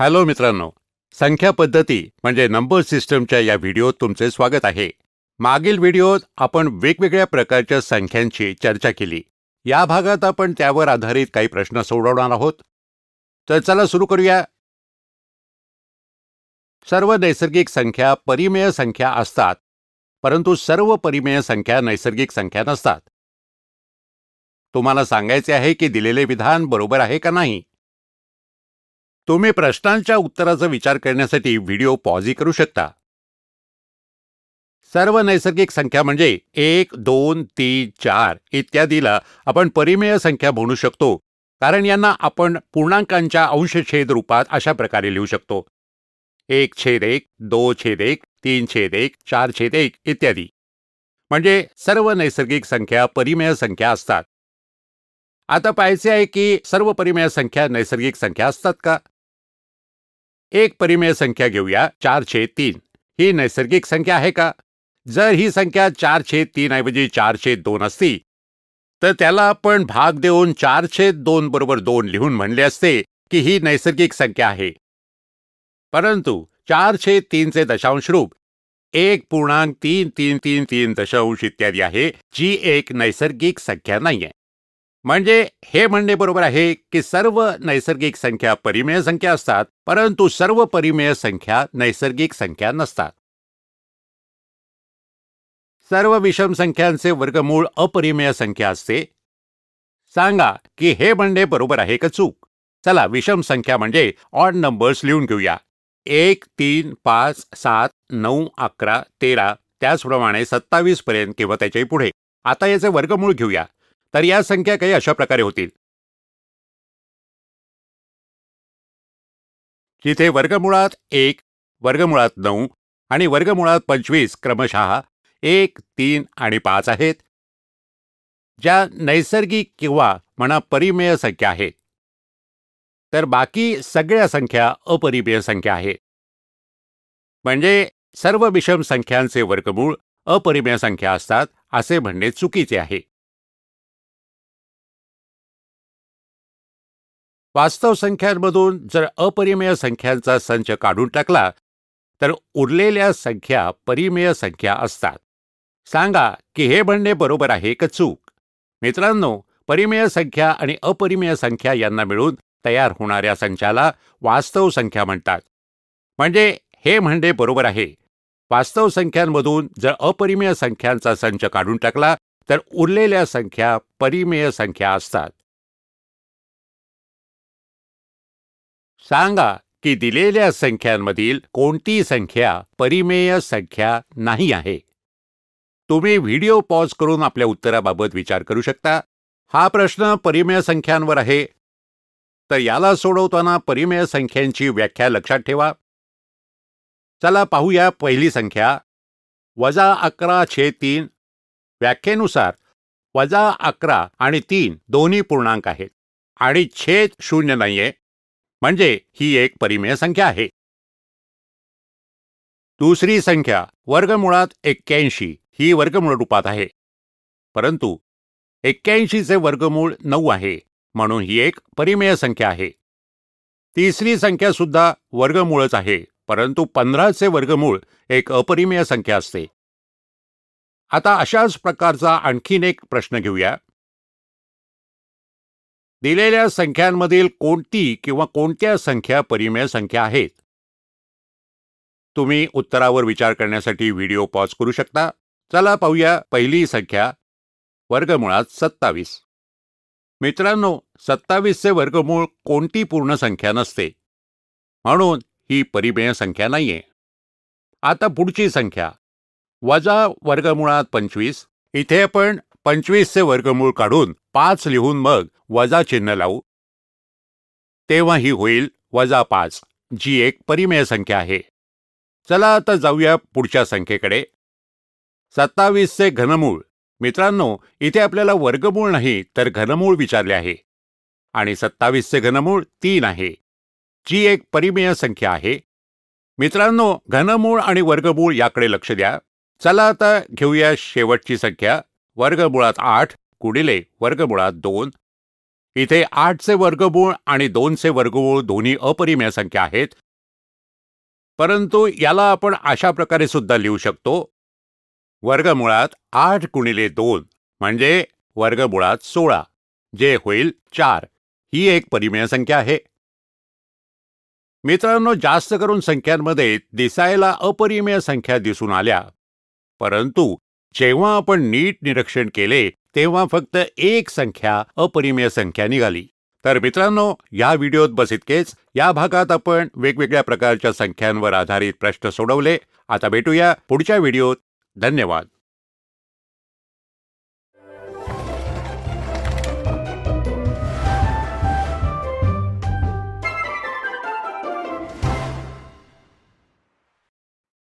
Hello मित्रांनो, संख्या पद्धती म्हणजे नंबर सिस्टमच्या या व्हिडिओत तुमचे स्वागत आहे। मागील व्हिडिओत आपण वेगवेगळ्या प्रकारच्या संख्यांची चर्चा केली। या भागात आपण त्यावर आधारित काही प्रश्न सोडवणार आहोत। तर चला सुरू करूया। सर्व नैसर्गिक संख्या परिमेय संख्या असतात, परंतु सर्व परिमेय संख्या नैसर्गिक संख्या नसतात। तुम्हाला सांगायचे आहे की दिलेले विधान बरोबर आहे का नाही। तुम्ही प्रश्नांच्या उत्तराचा विचार करण्यासाठी व्हिडिओ पॉज करू शकता। सर्व नैसर्गिक संख्या म्हणजे 1, 2, 3, 4 इत्यादीला आपण परिमेय संख्या म्हणू शकतो, कारण यांना आपण पूर्णांकांच्या अंशछेद रूपात अशा प्रकारे लिहू शकतो: 1/1, 2/1, 3/1, 4/1 इत्यादी। म्हणजे सर्व नैसर्गिक संख्या परिमेय संख्या असतात। आता पाहायचे आहे की सर्व परिमेय संख्या नैसर्गिक संख्या असतात का। एक परिमेय संख्या घेऊया, 4/3 ही नैसर्गिक संख्या आहे का। जर ही संख्या 4/3 ऐवजी 4/2 असती तर त्याला आपण भाग देऊन 4/2 बरोबर 2 लिहून म्हणले असते की ही नैसर्गिक संख्या आहे। परंतु 4/3चे दशांश रूप 1.3333 इत्यादी आहे, जी एक नैसर्गिक संख्या नाहीये। म्हणजे हे म्हणणे बरोबर आहे की सर्व नैसर्गिक संख्या परिमेय संख्या असतात, परंतु सर्व परिमेय संख्या नैसर्गिक संख्या नसतात। सर्व विषम संख्यांचे वर्गमूळ अपरिमेय संख्या असते। सांगा की हे म्हणणे बरोबर आहे का चूक। चला विषम संख्या म्हणजे ऑड नंबर्स लिहून घेऊया: 1, 3, 5, 7, 9, 11, 13, त्याचप्रमाणे 27 पर्यंत किंवा त्याच्याही पुढे। आता याचे वर्गमूळ घेऊया, तर या संख्या काही अशा प्रकारे होतील, जिथे वर्गमुळात 1, वर्गमुळात 9 आणि वर्गमुळात 25 क्रमशः 1, 3 आणि 5 आहेत, ज्या नैसर्गिक किंवा म्हणा परिमेय संख्या आहेत। तर बाकी सगळ्या संख्या अपरिमेय संख्या आहेत। म्हणजे सर्व विषम संख्यांचे वर्गमूळ अपरिमेय संख्या असतात असे म्हणणे चुकीचे आहे। वास्तव संख्यांमधून जर अपरिमेय संख्यांचा संच काढून टाकला तर उरलेल्या संख्या परिमेय संख्या असतात। सांगा की हे म्हणणे बरोबर आहे का चूक। मित्रांनो, परिमेय संख्या आणि अपरिमेय संख्या यांना मिळून तयार होणाऱ्या संचाला वास्तव संख्या म्हणतात। म्हणजे हे म्हणणे बरोबर आहे, वास्तव संख्यांमधून जर अपरिमेय संख्यांचा संच काढून टाकला तर उरलेल्या संख्या परिमेय संख्या असतात। सांगा की दिलेल्या संख्यांमधील कोणती संख्या परिमेय संख्या नाही आहे। तुम्ही व्हिडिओ पॉज करून आपल्या उत्तराबाबत विचार करू शकता। हा प्रश्न परिमेय संख्यांवर आहे, तर याला सोडवताना परिमेय संख्यांची व्याख्या लक्षात ठेवा। चला पाहूया पहिली संख्या, -11/3। व्याख्येनुसार -11 आणि 3 दोन्ही पूर्णांक आहेत आणि छेद शून्य नाहीये, म्हणजे ही एक परिमेय संख्या आहे। दुसरी संख्या वर्गमुळात 81 ही वर्गमूळ रूपात आहे, परंतु 81चे वर्गमूळ 9 आहे, म्हणून ही एक परिमेय संख्या आहे। तिसरी संख्या सुद्धा वर्गमूळच आहे, परंतु 15चे वर्गमूळ एक अपरिमेय संख्या असते। आता अशाच प्रकारचा आणखीन एक प्रश्न घेऊया। दिलेल्या संख्यांमधील कोणती किंवा कोणत्या संख्या परिमेय संख्या आहेत। तुम्ही उत्तरावर विचार करण्यासाठी व्हिडिओ पॉज करू शकता। चला पाहूया पहिली संख्या वर्गमुळात 27। मित्रांनो, 27चे वर्गमूळ कोणती पूर्ण संख्या नसते, म्हणून ही परिमेय संख्या नाहीये। आता पुढची संख्या -वर्गमुळात 25। इथे आपण 25चे वर्गमूळ काढून 5 लिहून मग वजा चिन्ह लावू, तेव्हा ही होईल -5, जी एक परिमेय संख्या आहे। चला आता जाऊया पुढच्या संख्येकडे, 27चे घनमूळ। मित्रांनो, इथे आपल्याला वर्गमूळ नाही तर घनमूळ विचारले आहे आणि 27चे घनमूळ 3 आहे, जी एक परिमेय संख्या आहे। मित्रांनो, घनमूळ आणि वर्गमूळ याकडे लक्ष द्या। चला आता घेऊया शेवटची संख्या, -8/2। इथे 8चे वर्गमूळ आणि 2चे वर्गमूळ दोन्ही अपरिमेय संख्या आहेत, परंतु याला आपण अशा प्रकारे सुद्धा लिहू शकतो, वर्गमुळात 8 गुणिले 2 म्हणजे वर्गमुळात 16 जे होईल 4, ही एक परिमेय संख्या आहे। मित्रांनो, जास्त करून संख्यांमध्ये दिसायला अपरिमेय संख्या दिसून आल्या, परंतु जेव्हा आपण नीट निरीक्षण केले तेव्हा फक्त एक संख्या अपरिमेय संख्या निघाली। तर मित्रांनो, या व्हिडिओत बस इतकेच। या भागात आपण वेगवेगळ्या प्रकारच्या संख्यांवर आधारित प्रश्न सोडवले। आता भेटूया पुढच्या व्हिडिओत। धन्यवाद।